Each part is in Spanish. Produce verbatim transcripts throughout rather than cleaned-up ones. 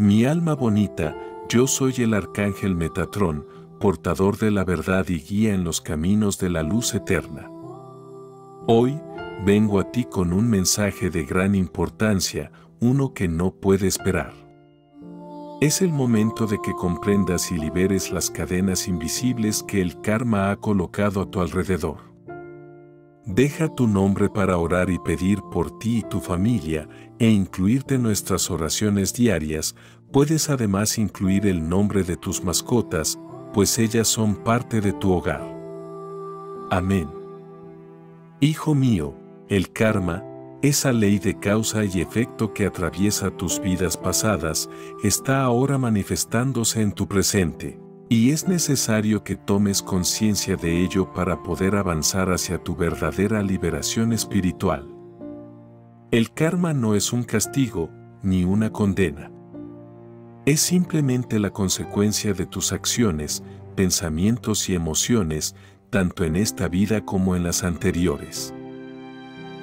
Mi alma bonita, yo soy el Arcángel Metatrón, portador de la verdad y guía en los caminos de la luz eterna. Hoy, vengo a ti con un mensaje de gran importancia, uno que no puede esperar. Es el momento de que comprendas y liberes las cadenas invisibles que el karma ha colocado a tu alrededor. Deja tu nombre para orar y pedir por ti y tu familia, e incluirte en nuestras oraciones diarias. Puedes además incluir el nombre de tus mascotas, pues ellas son parte de tu hogar. Amén. Hijo mío, el karma, esa ley de causa y efecto que atraviesa tus vidas pasadas, está ahora manifestándose en tu presente, y es necesario que tomes conciencia de ello para poder avanzar hacia tu verdadera liberación espiritual. El karma no es un castigo, ni una condena. Es simplemente la consecuencia de tus acciones, pensamientos y emociones, tanto en esta vida como en las anteriores.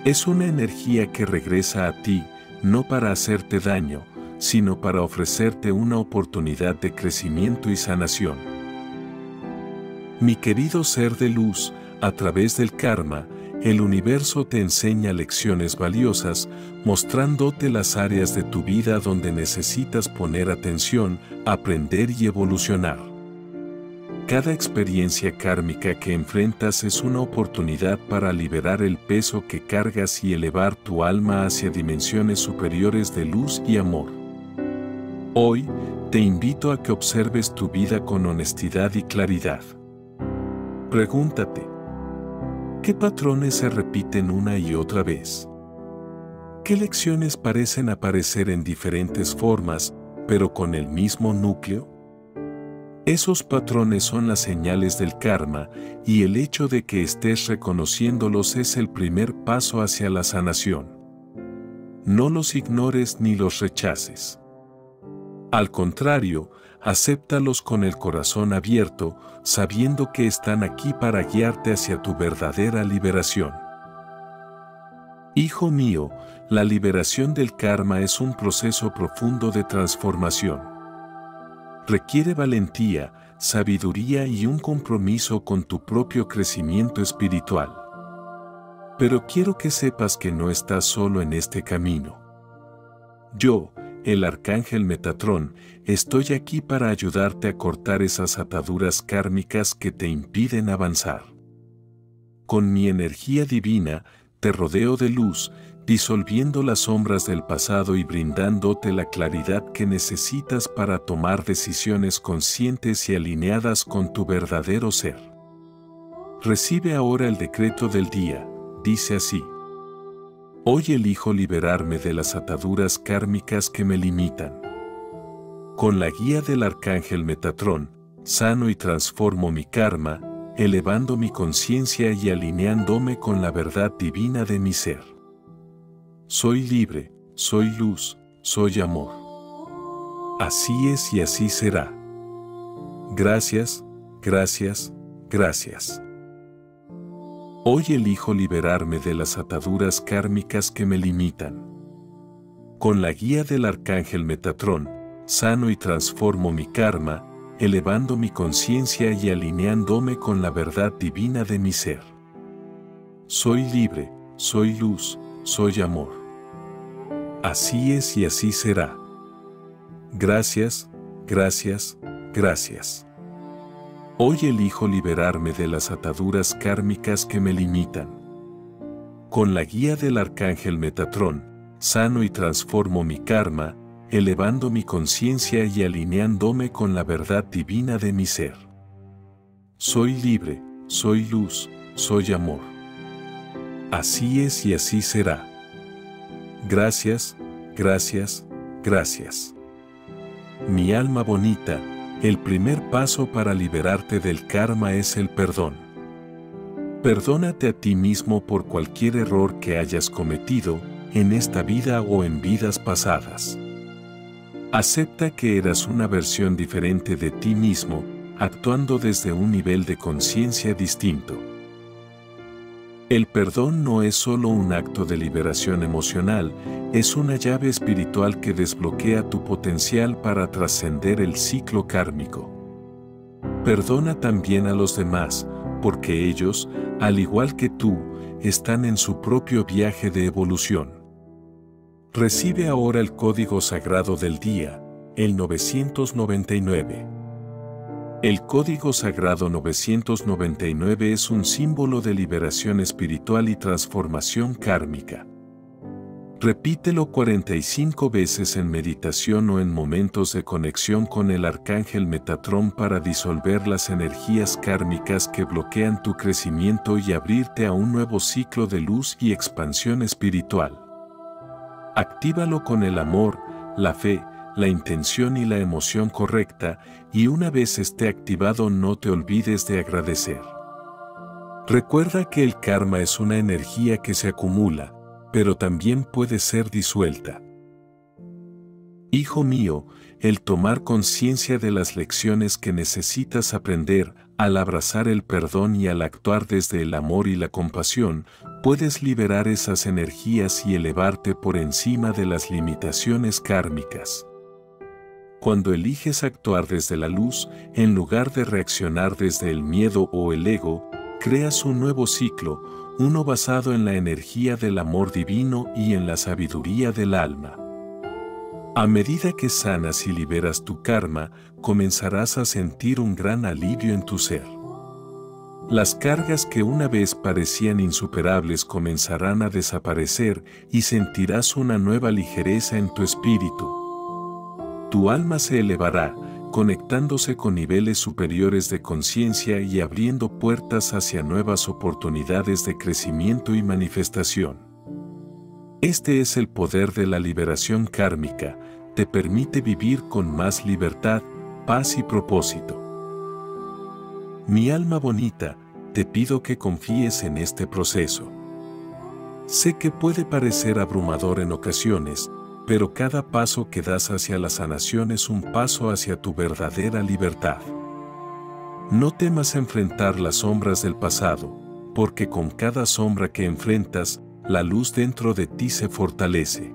Es una energía que regresa a ti, no para hacerte daño, sino para ofrecerte una oportunidad de crecimiento y sanación. Mi querido ser de luz, a través del karma, el universo te enseña lecciones valiosas, mostrándote las áreas de tu vida donde necesitas poner atención, aprender y evolucionar. Cada experiencia kármica que enfrentas es una oportunidad para liberar el peso que cargas y elevar tu alma hacia dimensiones superiores de luz y amor. Hoy, te invito a que observes tu vida con honestidad y claridad. Pregúntate, ¿qué patrones se repiten una y otra vez? ¿Qué lecciones parecen aparecer en diferentes formas, pero con el mismo núcleo? Esos patrones son las señales del karma, y el hecho de que estés reconociéndolos es el primer paso hacia la sanación. No los ignores ni los rechaces. Al contrario, acéptalos con el corazón abierto, sabiendo que están aquí para guiarte hacia tu verdadera liberación. Hijo mío, la liberación del karma es un proceso profundo de transformación. Requiere valentía, sabiduría y un compromiso con tu propio crecimiento espiritual. Pero quiero que sepas que no estás solo en este camino. Yo, el Arcángel Metatrón, estoy aquí para ayudarte a cortar esas ataduras kármicas que te impiden avanzar. Con mi energía divina, te rodeo de luz, disolviendo las sombras del pasado y brindándote la claridad que necesitas para tomar decisiones conscientes y alineadas con tu verdadero ser. Recibe ahora el decreto del día, dice así. Hoy elijo liberarme de las ataduras kármicas que me limitan. Con la guía del Arcángel Metatrón, sano y transformo mi karma, elevando mi conciencia y alineándome con la verdad divina de mi ser. Soy libre, soy luz, soy amor. Así es y así será. Gracias, gracias, gracias. Hoy elijo liberarme de las ataduras kármicas que me limitan. Con la guía del Arcángel Metatrón, sano y transformo mi karma, elevando mi conciencia y alineándome con la verdad divina de mi ser. Soy libre, soy luz, soy amor. Así es y así será. Gracias, gracias, gracias. Hoy elijo liberarme de las ataduras kármicas que me limitan. Con la guía del Arcángel Metatrón, sano y transformo mi karma, elevando mi conciencia y alineándome con la verdad divina de mi ser. Soy libre, soy luz, soy amor. Así es y así será. Gracias, gracias, gracias. Mi alma bonita, el primer paso para liberarte del karma es el perdón. Perdónate a ti mismo por cualquier error que hayas cometido en esta vida o en vidas pasadas. Acepta que eras una versión diferente de ti mismo, actuando desde un nivel de conciencia distinto. El perdón no es solo un acto de liberación emocional, es una llave espiritual que desbloquea tu potencial para trascender el ciclo kármico. Perdona también a los demás, porque ellos, al igual que tú, están en su propio viaje de evolución. Recibe ahora el Código Sagrado del Día, el novecientos noventa y nueve. El Código Sagrado novecientos noventa y nueve es un símbolo de liberación espiritual y transformación kármica. Repítelo cuarenta y cinco veces en meditación o en momentos de conexión con el Arcángel Metatrón para disolver las energías kármicas que bloquean tu crecimiento y abrirte a un nuevo ciclo de luz y expansión espiritual. Actívalo con el amor, la fe, la intención y la emoción correcta, y una vez esté activado no te olvides de agradecer. Recuerda que el karma es una energía que se acumula, pero también puede ser disuelta. Hijo mío, el tomar conciencia de las lecciones que necesitas aprender, al abrazar el perdón y al actuar desde el amor y la compasión, puedes liberar esas energías y elevarte por encima de las limitaciones kármicas. Cuando eliges actuar desde la luz, en lugar de reaccionar desde el miedo o el ego, creas un nuevo ciclo, uno basado en la energía del amor divino y en la sabiduría del alma. A medida que sanas y liberas tu karma, comenzarás a sentir un gran alivio en tu ser. Las cargas que una vez parecían insuperables comenzarán a desaparecer y sentirás una nueva ligereza en tu espíritu. Tu alma se elevará, conectándose con niveles superiores de conciencia y abriendo puertas hacia nuevas oportunidades de crecimiento y manifestación. Este es el poder de la liberación kármica, te permite vivir con más libertad, paz y propósito. Mi alma bonita, te pido que confíes en este proceso. Sé que puede parecer abrumador en ocasiones, pero cada paso que das hacia la sanación es un paso hacia tu verdadera libertad. No temas enfrentar las sombras del pasado, porque con cada sombra que enfrentas, la luz dentro de ti se fortalece.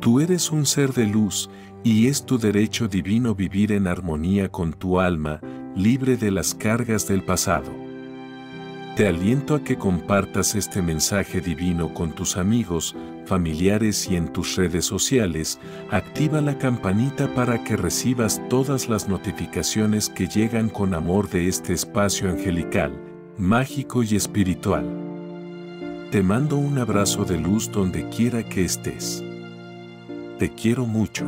Tú eres un ser de luz, y es tu derecho divino vivir en armonía con tu alma, libre de las cargas del pasado. Te aliento a que compartas este mensaje divino con tus amigos, familiares y en tus redes sociales. Activa la campanita para que recibas todas las notificaciones que llegan con amor de este espacio angelical, mágico y espiritual. Te mando un abrazo de luz donde quiera que estés. Te quiero mucho.